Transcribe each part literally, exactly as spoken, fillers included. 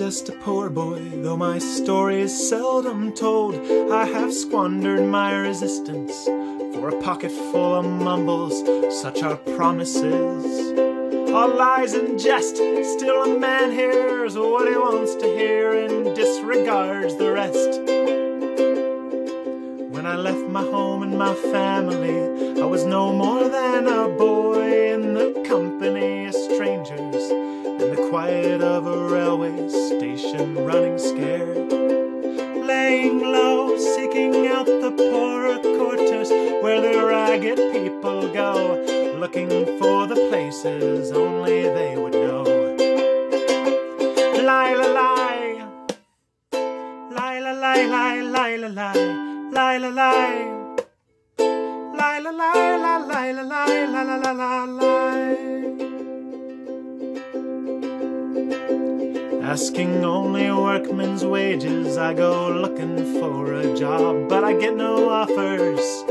just a poor boy, though my story is seldom told. I have squandered my resistance for a pocket full of mumbles. Such are promises, all lies and jest. Still a man hears what he wants to hear and disregards the rest. When I left my home and my family, I was no more than a boy in the company of strangers, in the quiet of a railway station, running scared, laying low, seeking out the poorer quarters where the ragged people go, looking for the places only they would know. Lie, la, lie, lie, la, lie, lie, lie, la, lie, lie, la, lie, lie, la, lie, la, lie, la, lie, la, la, la, la, lie. Asking only workman's wages, I go looking for a job, but I get no offers.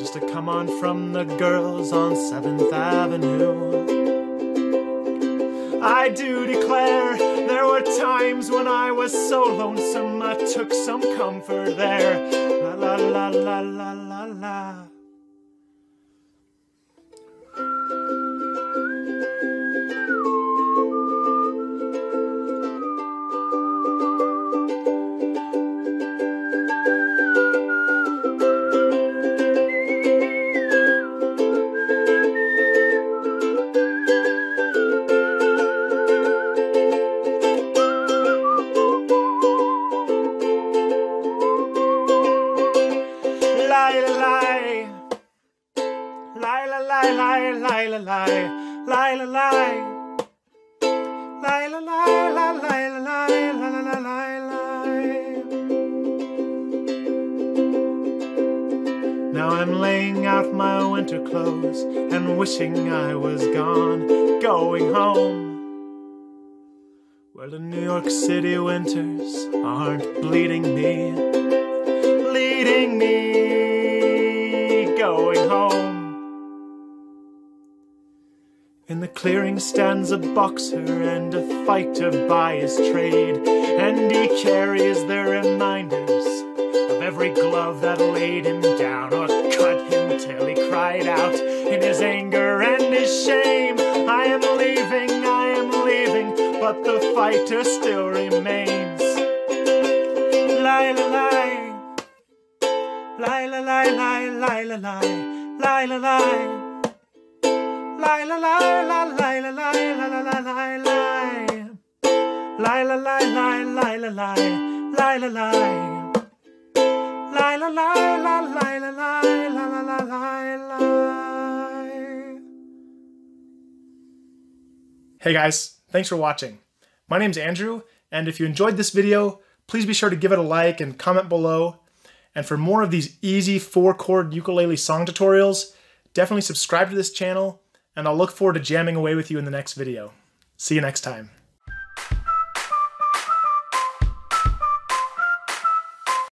Just a come on from the girls on seventh Avenue. I do declare, there were times when I was so lonesome, I took some comfort there. La la la la la la la. Lie, lie, lie, lie, lie, lie, lie, lie, lie, lie, lie, lie, lie. Now I'm laying out my winter clothes and wishing I was gone, going home, where the New York City winters aren't bleeding me, leading me, going home. In the clearing stands a boxer and a fighter by his trade, and he carries the reminders of every glove that laid him down or cut him till he cried out in his anger and his shame. I am leaving, I am leaving, but the fighter still remains. Lie, la, lie, lie, la, lie, lie, lie, la, lie, lie, la, lie. Lie, la, lie, la, lie, la, lie, la, la, lie, lie. Lie, la, lie, lie, lie, la, lie, lie, la, lie. Lie, la, lie, la, lie, la, lie, la, la, lie, lie. Hey guys, thanks for watching. My name's Andrew, and if you enjoyed this video, please be sure to give it a like and comment below. And for more of these easy four-chord ukulele song tutorials, definitely subscribe to this channel. And I'll look forward to jamming away with you in the next video. See you next time.